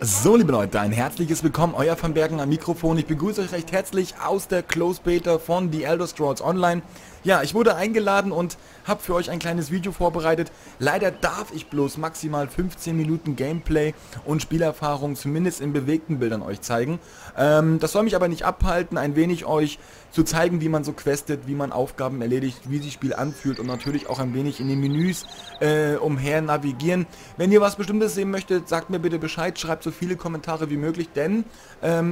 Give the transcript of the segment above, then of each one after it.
So, liebe Leute, ein herzliches Willkommen, euer Van Bergen am Mikrofon. Ich begrüße euch recht herzlich aus der Closed Beta von The Elder Scrolls Online. Ja, ich wurde eingeladen und habe für euch ein kleines Video vorbereitet. Leider darf ich bloß maximal 15 Minuten Gameplay und Spielerfahrung, zumindest in bewegten Bildern, euch zeigen. Das soll mich aber nicht abhalten, ein wenig euch zu zeigen, wie man so questet, wie man Aufgaben erledigt, wie sich Spiel anfühlt und natürlich auch ein wenig in den Menüs umher navigieren. Wenn ihr was Bestimmtes sehen möchtet, sagt mir bitte Bescheid, schreibt so viele Kommentare wie möglich, denn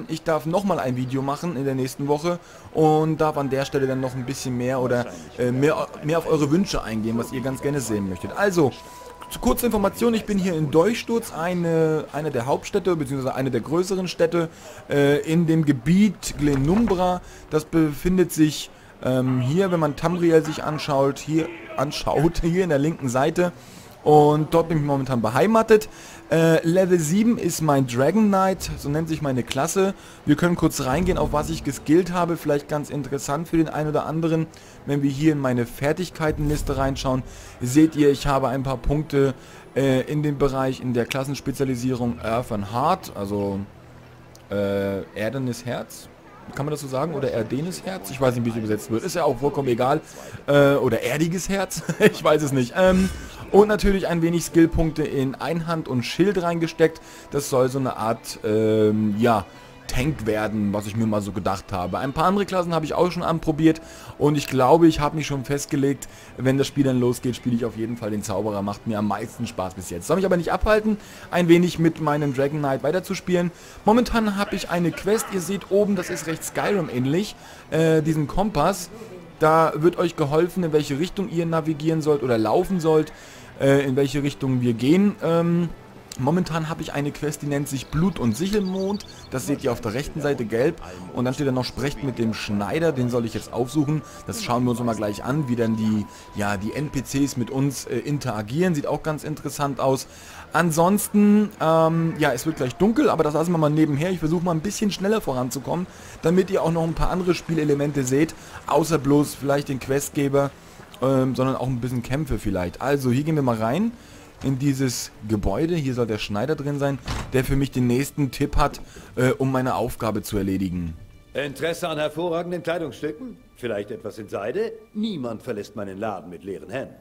ich darf nochmal ein Video machen in der nächsten Woche und darf an der Stelle dann noch ein bisschen mehr oder mehr auf eure Wünsche eingehen, was ihr ganz gerne sehen möchtet. Also, zu kurzer Information, ich bin hier in Dolchsturz, eine der Hauptstädte, beziehungsweise eine der größeren Städte in dem Gebiet Glenumbra. Das befindet sich hier, wenn man Tamriel sich anschaut, hier in der linken Seite. Und dort bin ich momentan beheimatet. Level 7 ist mein Dragon Knight, so nennt sich meine Klasse. Wir können kurz reingehen, auf was ich geskillt habe. Vielleicht ganz interessant für den einen oder anderen. Wenn wir hier in meine Fertigkeitenliste reinschauen, seht ihr, ich habe ein paar Punkte in dem Bereich, in der Klassenspezialisierung Earthen Heart, also Erdenes Herz. Kann man das so sagen? Oder Erdenes Herz? Ich weiß nicht, wie es übersetzt wird. Ist ja auch vollkommen egal. Oder erdiges Herz? Ich weiß es nicht. Und natürlich ein wenig Skillpunkte in Einhand und Schild reingesteckt. Das soll so eine Art, ja, Tank werden, was ich mir mal so gedacht habe. Ein paar andere Klassen habe ich auch schon anprobiert. Und ich glaube, ich habe mich schon festgelegt, wenn das Spiel dann losgeht, spiele ich auf jeden Fall den Zauberer. Macht mir am meisten Spaß bis jetzt. Soll mich aber nicht abhalten, ein wenig mit meinem Dragon Knight weiterzuspielen. Momentan habe ich eine Quest. Ihr seht oben, das ist recht Skyrim ähnlich, diesen Kompass. Da wird euch geholfen, in welche Richtung ihr navigieren sollt oder laufen sollt, in welche Richtung wir gehen. Momentan habe ich eine Quest, die nennt sich Blut- und Sichelmond. Das seht ihr auf der rechten Seite gelb. Und dann steht da noch, sprecht mit dem Schneider. Den soll ich jetzt aufsuchen. Das schauen wir uns mal gleich an, wie dann die NPCs mit uns interagieren. Sieht auch ganz interessant aus. Ansonsten, ja, es wird gleich dunkel, aber das lassen wir mal nebenher. Ich versuche mal ein bisschen schneller voranzukommen, damit ihr auch noch ein paar andere Spielelemente seht. Außer bloß vielleicht den Questgeber, sondern auch ein bisschen Kämpfe vielleicht. Also, hier gehen wir mal rein. In dieses Gebäude, hier soll der Schneider drin sein, der für mich den nächsten Tipp hat, um meine Aufgabe zu erledigen. Interesse an hervorragenden Kleidungsstücken? Vielleicht etwas in Seide? Niemand verlässt meinen Laden mit leeren Händen.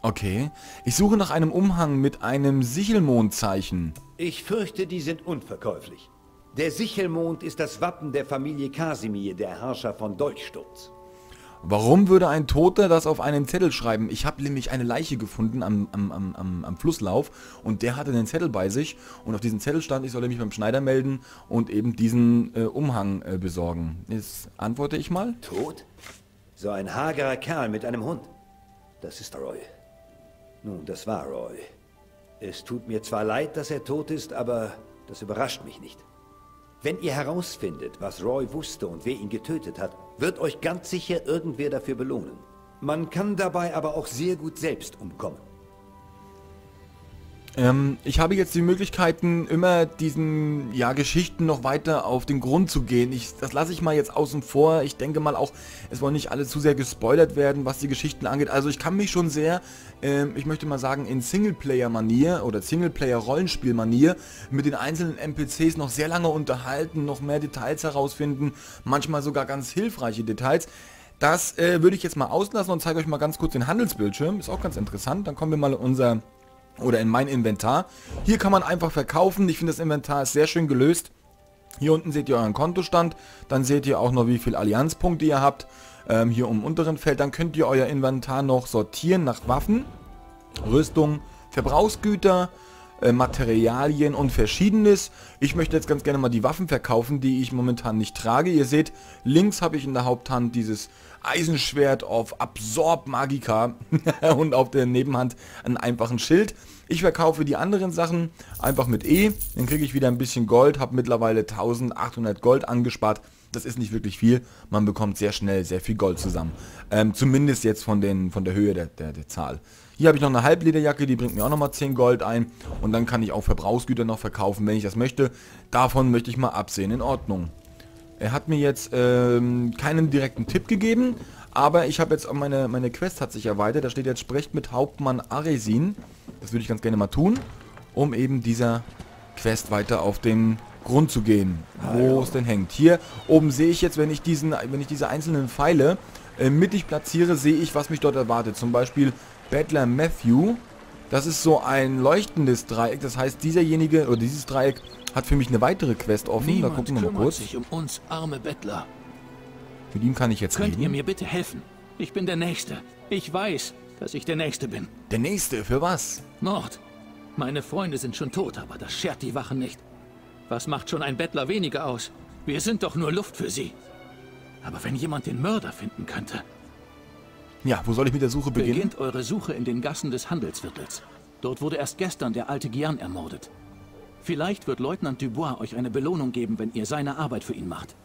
Okay, ich suche nach einem Umhang mit einem Sichelmondzeichen. Ich fürchte, die sind unverkäuflich. Der Sichelmond ist das Wappen der Familie Kasimir, der Herrscher von Dolchsturz. Warum würde ein Toter das auf einen Zettel schreiben? Ich habe nämlich eine Leiche gefunden am Flusslauf und der hatte den Zettel bei sich und auf diesem Zettel stand, ich solle mich beim Schneider melden und eben diesen Umhang besorgen. Jetzt antworte ich mal. Tot? So ein hagerer Kerl mit einem Hund. Das ist Roy. Nun, das war Roy. Es tut mir zwar leid, dass er tot ist, aber das überrascht mich nicht. Wenn ihr herausfindet, was Roy wusste und wer ihn getötet hat, wird euch ganz sicher irgendwer dafür belohnen. Man kann dabei aber auch sehr gut selbst umkommen. Ich habe jetzt die Möglichkeiten, immer diesen Geschichten noch weiter auf den Grund zu gehen. Das lasse ich mal jetzt außen vor. Ich denke mal auch, es wollen nicht alle zu sehr gespoilert werden, was die Geschichten angeht. Also ich kann mich schon sehr, ich möchte mal sagen, in Singleplayer-Manier oder Singleplayer-Rollenspiel-Manier mit den einzelnen NPCs noch sehr lange unterhalten, noch mehr Details herausfinden, manchmal sogar ganz hilfreiche Details. Das würde ich jetzt mal auslassen und zeige euch mal ganz kurz den Handelsbildschirm. Ist auch ganz interessant. Dann kommen wir mal in unser... oder in mein Inventar. Hier kann man einfach verkaufen. Ich finde, das Inventar ist sehr schön gelöst. Hier unten seht ihr euren Kontostand. Dann seht ihr auch noch, wie viele Allianzpunkte ihr habt. Hier im unteren Feld. Dann könnt ihr euer Inventar noch sortieren nach Waffen, Rüstung, Verbrauchsgüter, Materialien und Verschiedenes. Ich möchte jetzt ganz gerne mal die Waffen verkaufen, die ich momentan nicht trage. Ihr seht, links habe ich in der Haupthand dieses Eisenschwert auf Absorb Magica und auf der Nebenhand einen einfachen Schild. Ich verkaufe die anderen Sachen einfach mit E, dann kriege ich wieder ein bisschen Gold, habe mittlerweile 1800 Gold angespart. Das ist nicht wirklich viel, man bekommt sehr schnell sehr viel Gold zusammen. Zumindest jetzt von der Höhe der Zahl. Hier habe ich noch eine Halblederjacke, die bringt mir auch nochmal 10 Gold ein. Und dann kann ich auch Verbrauchsgüter noch verkaufen, wenn ich das möchte. Davon möchte ich mal absehen, in Ordnung. Er hat mir jetzt keinen direkten Tipp gegeben, aber ich habe jetzt, meine Quest hat sich erweitert. Da steht jetzt, sprecht mit Hauptmann Aresin. Das würde ich ganz gerne mal tun, um eben dieser Quest weiter auf den Grund zu gehen, wo es denn hängt. Hier oben sehe ich jetzt, wenn ich diese einzelnen Pfeile mittig platziere, sehe ich, was mich dort erwartet. Zum Beispiel Battler Matthew. Das ist so ein leuchtendes Dreieck. Das heißt, dieses Dreieck hat für mich eine weitere Quest offen. Niemand da gucken wir mal kurz. Sich um uns arme Bettler. Mit ihm kann ich jetzt reden. Könnt ihr mir bitte helfen? Ich bin der Nächste. Ich weiß, dass ich der Nächste bin. Der Nächste? Für was? Mord. Meine Freunde sind schon tot, aber das schert die Wachen nicht. Was macht schon ein Bettler weniger aus? Wir sind doch nur Luft für sie. Aber wenn jemand den Mörder finden könnte... Ja, wo soll ich mit der Suche beginnen? Beginnt eure Suche in den Gassen des Handelsviertels. Dort wurde erst gestern der alte Gian ermordet. Vielleicht wird Leutnant Dubois euch eine Belohnung geben, wenn ihr seine Arbeit für ihn macht.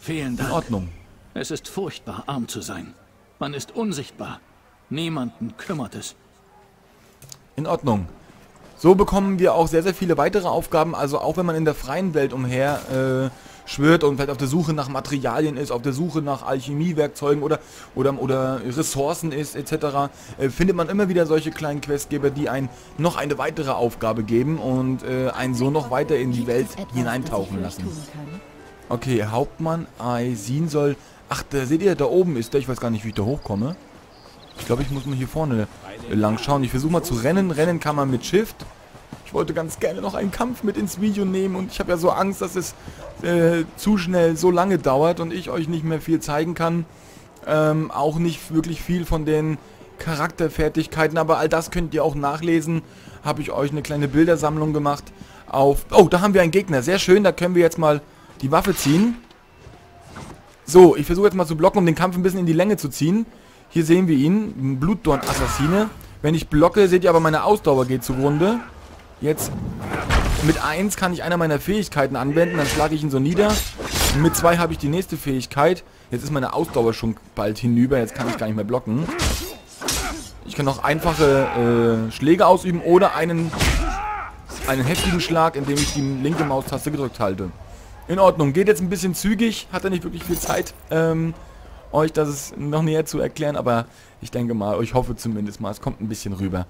Vielen Dank. In Ordnung. Es ist furchtbar, arm zu sein. Man ist unsichtbar. Niemanden kümmert es. In Ordnung. So bekommen wir auch sehr, sehr viele weitere Aufgaben. Also auch wenn man in der freien Welt umher... schwört und vielleicht auf der Suche nach Materialien ist, auf der Suche nach Alchemiewerkzeugen oder Ressourcen ist, etc., findet man immer wieder solche kleinen Questgeber, die einen noch eine weitere Aufgabe geben und einen so noch weiter in die Welt hineintauchen lassen. Okay, Hauptmann Aresin soll... Ach, da seht ihr, da oben ist der. Ich weiß gar nicht, wie ich da hochkomme. Ich glaube, ich muss mal hier vorne lang schauen. Ich versuche mal zu rennen. Rennen kann man mit Shift. Ich wollte ganz gerne noch einen Kampf mit ins Video nehmen und ich habe ja so Angst, dass es zu schnell so lange dauert und ich euch nicht mehr viel zeigen kann. Auch nicht wirklich viel von den Charakterfertigkeiten, aber all das könnt ihr auch nachlesen. Habe ich euch eine kleine Bildersammlung gemacht auf... Oh, da haben wir einen Gegner, sehr schön, da können wir jetzt mal die Waffe ziehen. So, ich versuche jetzt mal zu blocken, um den Kampf ein bisschen in die Länge zu ziehen. Hier sehen wir ihn, Blutdorn-Assassine. Wenn ich blocke, seht ihr aber, meine Ausdauer geht zugrunde. Jetzt mit 1 kann ich eine meiner Fähigkeiten anwenden, dann schlage ich ihn so nieder. Mit 2 habe ich die nächste Fähigkeit. Jetzt ist meine Ausdauer schon bald hinüber, jetzt kann ich gar nicht mehr blocken. Ich kann auch einfache Schläge ausüben oder einen heftigen Schlag, indem ich die linke Maustaste gedrückt halte. In Ordnung, geht jetzt ein bisschen zügig, hat er nicht wirklich viel Zeit, euch das noch näher zu erklären, aber ich denke mal, ich hoffe zumindest mal, es kommt ein bisschen rüber.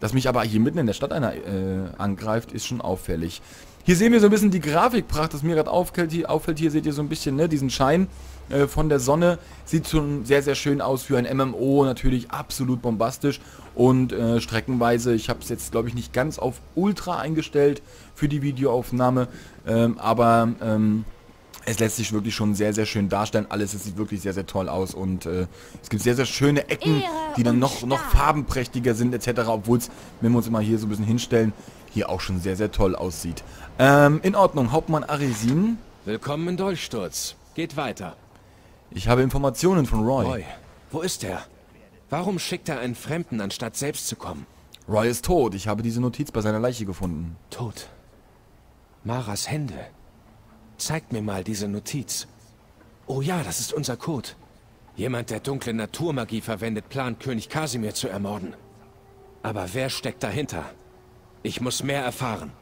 Dass mich aber hier mitten in der Stadt einer angreift, ist schon auffällig. Hier sehen wir so ein bisschen die Grafikpracht, das mir gerade auffällt. Hier seht ihr so ein bisschen, ne, diesen Schein von der Sonne. Sieht schon sehr, sehr schön aus für ein MMO. Natürlich absolut bombastisch und streckenweise. Ich habe es jetzt, glaube ich, nicht ganz auf Ultra eingestellt für die Videoaufnahme. Es lässt sich wirklich schon sehr, sehr schön darstellen. Alles, es sieht wirklich sehr, sehr toll aus. Und es gibt sehr, sehr schöne Ecken, die dann noch farbenprächtiger sind etc. Obwohl es, wenn wir uns mal hier so ein bisschen hinstellen, hier auch schon sehr, sehr toll aussieht. In Ordnung, Hauptmann Aresin. Willkommen in Dolchsturz. Geht weiter. Ich habe Informationen von Roy. Roy, wo ist er? Warum schickt er einen Fremden, anstatt selbst zu kommen? Roy ist tot. Ich habe diese Notiz bei seiner Leiche gefunden. Tot. Maras Hände. Zeigt mir mal diese Notiz. Oh ja, das ist unser Code. Jemand, der dunkle Naturmagie verwendet, plant, König Kasimir zu ermorden. Aber wer steckt dahinter? Ich muss mehr erfahren.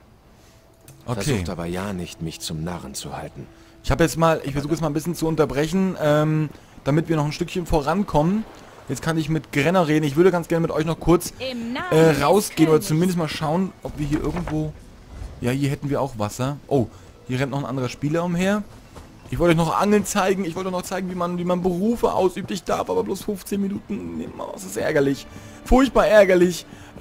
Okay. Versucht aber ja nicht, mich zum Narren zu halten. Ich versuche jetzt mal ein bisschen zu unterbrechen, damit wir noch ein Stückchen vorankommen. Jetzt kann ich mit Grenner reden. Ich würde ganz gerne mit euch noch kurz rausgehen oder zumindest mal schauen, ob wir hier irgendwo... Ja, hier hätten wir auch Wasser. Oh, hier rennt noch ein anderer Spieler umher. Ich wollte euch noch Angeln zeigen. Ich wollte euch noch zeigen, wie man Berufe ausübt. Ich darf aber bloß 15 Minuten nehmen. Das ist ärgerlich. Furchtbar ärgerlich. Ich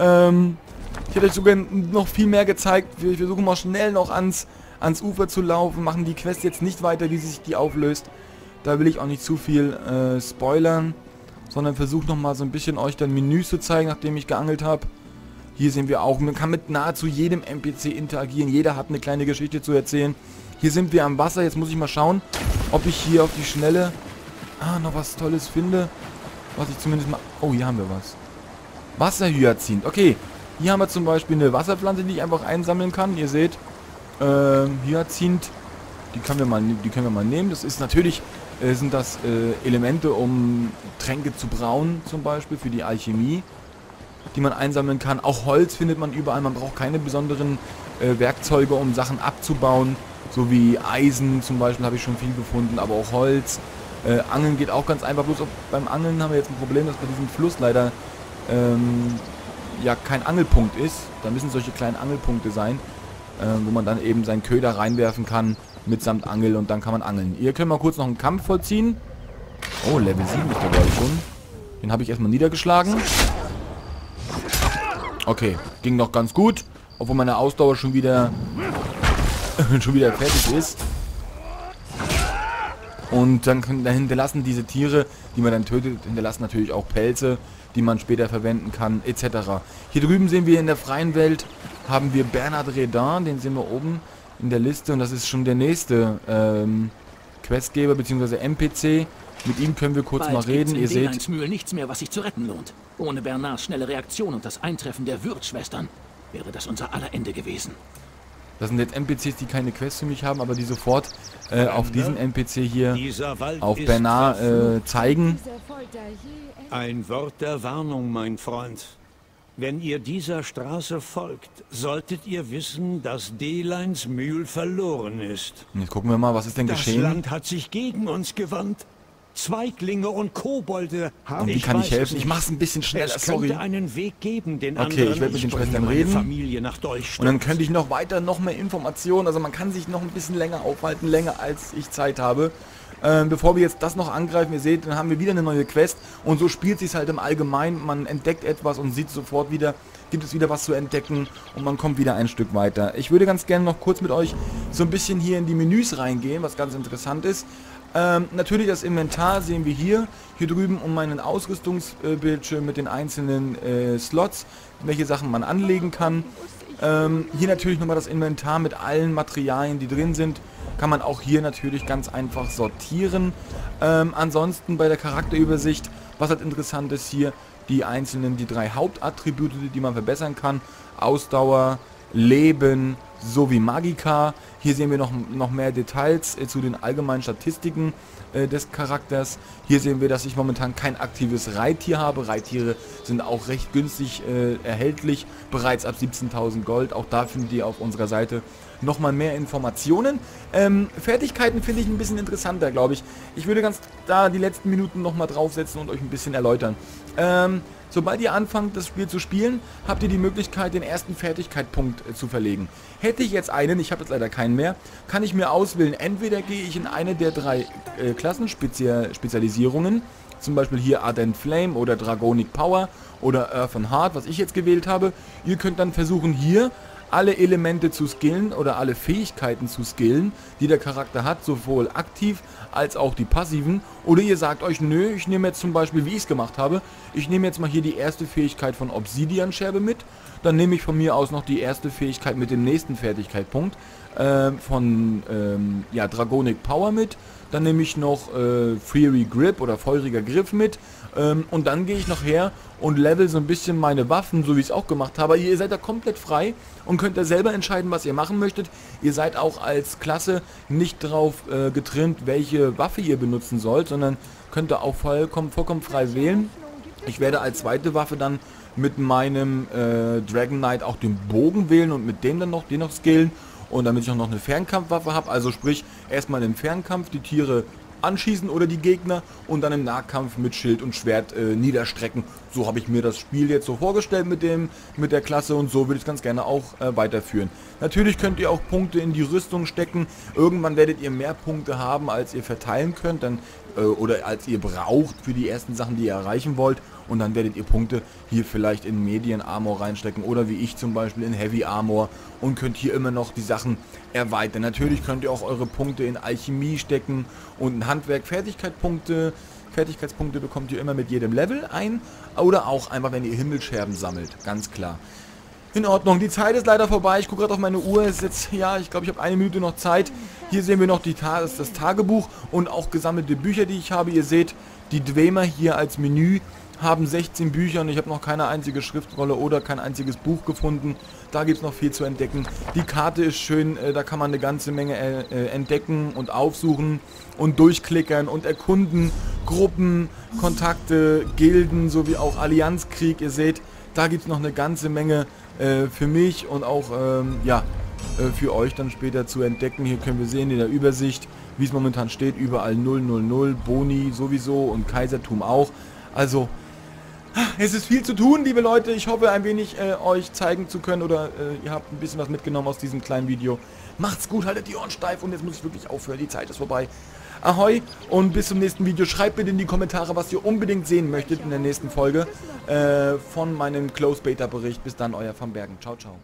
hätte euch sogar noch viel mehr gezeigt. Wir versuchen mal schnell noch ans Ufer zu laufen. Machen die Quest jetzt nicht weiter, wie sich die auflöst. Da will ich auch nicht zu viel spoilern. Sondern versuche nochmal so ein bisschen euch dann Menüs zu zeigen, nachdem ich geangelt habe. Hier sehen wir auch, man kann mit nahezu jedem NPC interagieren. Jeder hat eine kleine Geschichte zu erzählen. Hier sind wir am Wasser. Jetzt muss ich mal schauen, ob ich hier auf die Schnelle noch was Tolles finde. Was ich zumindest mal... Oh, hier haben wir was. Wasserhyazint. Okay, hier haben wir zum Beispiel eine Wasserpflanze, die ich einfach einsammeln kann. Ihr seht, Hyazint, die können wir mal nehmen. Das ist natürlich, sind das Elemente, um Tränke zu brauen, zum Beispiel für die Alchemie, die man einsammeln kann. Auch Holz findet man überall. Man braucht keine besonderen Werkzeuge, um Sachen abzubauen. So wie Eisen zum Beispiel habe ich schon viel gefunden, aber auch Holz. Angeln geht auch ganz einfach. Bloß beim Angeln haben wir jetzt ein Problem, dass bei diesem Fluss leider kein Angelpunkt ist. Da müssen solche kleinen Angelpunkte sein. wo man dann eben seinen Köder reinwerfen kann mitsamt Angel und dann kann man angeln. Hier können wir kurz noch einen Kampf vollziehen. Oh, Level 7 ist der, glaube ich, schon. Den habe ich erstmal niedergeschlagen. Okay, ging noch ganz gut, obwohl meine Ausdauer schon wieder fertig ist. Und dann hinterlassen diese Tiere, die man dann tötet, hinterlassen natürlich auch Pelze, die man später verwenden kann, etc. Hier drüben sehen wir in der freien Welt, haben wir Bernhard Redan, den sehen wir oben in der Liste. Und das ist schon der nächste Questgeber bzw. NPC. Mit ihm können wir kurz mal reden. Ihr seht, Delains Mühl nichts mehr, was sich zu retten lohnt. Ohne Bernards schnelle Reaktion und das Eintreffen der Wirtschwestern wäre das unser aller Ende gewesen. Das sind jetzt NPCs, die keine Quests für mich haben, aber die sofort auf diesen NPC hier, auf Bernard, zeigen. Ein Wort der Warnung, mein Freund. Wenn ihr dieser Straße folgt, solltet ihr wissen, dass Delains Mühl verloren ist. Jetzt gucken wir mal, was ist denn geschehen? Das Land hat sich gegen uns gewandt. Zweiglinge und Kobolde haben... Und wie kann ich helfen? Ich mach's ein bisschen schneller, sorry. Einen Weg geben, den okay, ich werde mit den Schwestern reden. Familie nach und dann könnte ich noch weiter, noch mehr Informationen. Also man kann sich noch ein bisschen länger aufhalten, länger als ich Zeit habe. Bevor wir jetzt das noch angreifen, ihr seht, dann haben wir wieder eine neue Quest. Und so spielt sich's halt im Allgemeinen. Man entdeckt etwas und sieht sofort wieder, gibt es wieder was zu entdecken. Und man kommt wieder ein Stück weiter. Ich würde ganz gerne noch kurz mit euch so ein bisschen hier in die Menüs reingehen, was ganz interessant ist. Natürlich das Inventar sehen wir hier, drüben um meinen Ausrüstungsbildschirm mit den einzelnen Slots, welche Sachen man anlegen kann. Hier natürlich nochmal das Inventar mit allen Materialien, die drin sind, kann man auch hier natürlich ganz einfach sortieren. Ansonsten bei der Charakterübersicht, was halt interessant ist hier, die einzelnen, die drei Hauptattribute, die man verbessern kann, Ausdauer, Leben sowie Magika. Hier sehen wir noch mehr Details zu den allgemeinen Statistiken des Charakters. Hier sehen wir, dass ich momentan kein aktives Reittier habe. Reittiere sind auch recht günstig erhältlich, bereits ab 17.000 Gold. Auch da findet ihr auf unserer Seite nochmal mehr Informationen. Fertigkeiten finde ich ein bisschen interessanter, glaube ich. Ich würde ganz da die letzten Minuten nochmal draufsetzen und euch ein bisschen erläutern. Sobald ihr anfangt, das Spiel zu spielen, habt ihr die Möglichkeit, den ersten Fertigkeitspunkt zu verlegen. Hätte ich jetzt einen, ich habe jetzt leider keinen mehr, kann ich mir auswählen, entweder gehe ich in eine der drei Klassenspezialisierungen, zum Beispiel hier Ardent Flame oder Dragonic Power oder Earthen Heart, was ich jetzt gewählt habe. Ihr könnt dann versuchen, hier alle Elemente zu skillen oder alle Fähigkeiten zu skillen, die der Charakter hat, sowohl aktiv als auch die passiven. Oder ihr sagt euch, nö, ich nehme jetzt zum Beispiel, wie ich es gemacht habe, ich nehme jetzt mal hier die erste Fähigkeit von Obsidian-Scherbe mit. Dann nehme ich von mir aus noch die erste Fähigkeit mit dem nächsten Fertigkeitspunkt von ja, Dragonic Power mit. Dann nehme ich noch Fury Grip oder Feuriger Griff mit. Und dann gehe ich noch her und level so ein bisschen meine Waffen, so wie ich es auch gemacht habe. Ihr seid da komplett frei und könnt da selber entscheiden, was ihr machen möchtet. Ihr seid auch als Klasse nicht drauf getrimmt, welche Waffe ihr benutzen sollt, sondern könnt da auch vollkommen frei wählen. Ich werde als zweite Waffe dann mit meinem Dragon Knight auch den Bogen wählen und mit dem dann noch skillen. Und damit ich auch noch eine Fernkampfwaffe habe, also sprich erstmal im Fernkampf die Tiere anschießen oder die Gegner und dann im Nahkampf mit Schild und Schwert niederstrecken. So habe ich mir das Spiel jetzt so vorgestellt mit der Klasse und so würde ich es ganz gerne auch weiterführen. Natürlich könnt ihr auch Punkte in die Rüstung stecken. Irgendwann werdet ihr mehr Punkte haben, als ihr verteilen könnt dann, oder als ihr braucht für die ersten Sachen, die ihr erreichen wollt. Und dann werdet ihr Punkte hier vielleicht in Median Armor reinstecken oder wie ich zum Beispiel in Heavy Armor und könnt hier immer noch die Sachen erweitern. Natürlich könnt ihr auch eure Punkte in Alchemie stecken und in Handwerk. Fertigkeitspunkte bekommt ihr immer mit jedem Level ein oder auch einfach, wenn ihr Himmelscherben sammelt, ganz klar. In Ordnung, die Zeit ist leider vorbei. Ich gucke gerade auf meine Uhr. Es ist jetzt, ja, ich glaube, ich habe eine Minute noch Zeit. Hier sehen wir noch das Tagebuch und auch gesammelte Bücher, die ich habe. Ihr seht, die Dwemer hier als Menü haben 16 Bücher und ich habe noch keine einzige Schriftrolle oder kein einziges Buch gefunden. Da gibt es noch viel zu entdecken. Die Karte ist schön, da kann man eine ganze Menge entdecken und aufsuchen und durchklickern und erkunden. Gruppen, Kontakte, Gilden sowie auch Allianzkrieg. Ihr seht, da gibt es noch eine ganze Menge für mich und auch ja, für euch dann später zu entdecken. Hier können wir sehen in der Übersicht, wie es momentan steht, überall 000, Boni sowieso und Kaisertum auch. Also Es ist viel zu tun, liebe Leute. Ich hoffe, ein wenig euch zeigen zu können oder ihr habt ein bisschen was mitgenommen aus diesem kleinen Video. Macht's gut, haltet die Ohren steif und jetzt muss ich wirklich aufhören. Die Zeit ist vorbei. Ahoi und bis zum nächsten Video. Schreibt bitte in die Kommentare, was ihr unbedingt sehen möchtet in der nächsten Folge von meinem Close-Beta-Bericht. Bis dann, euer Van Bergen. Ciao, ciao.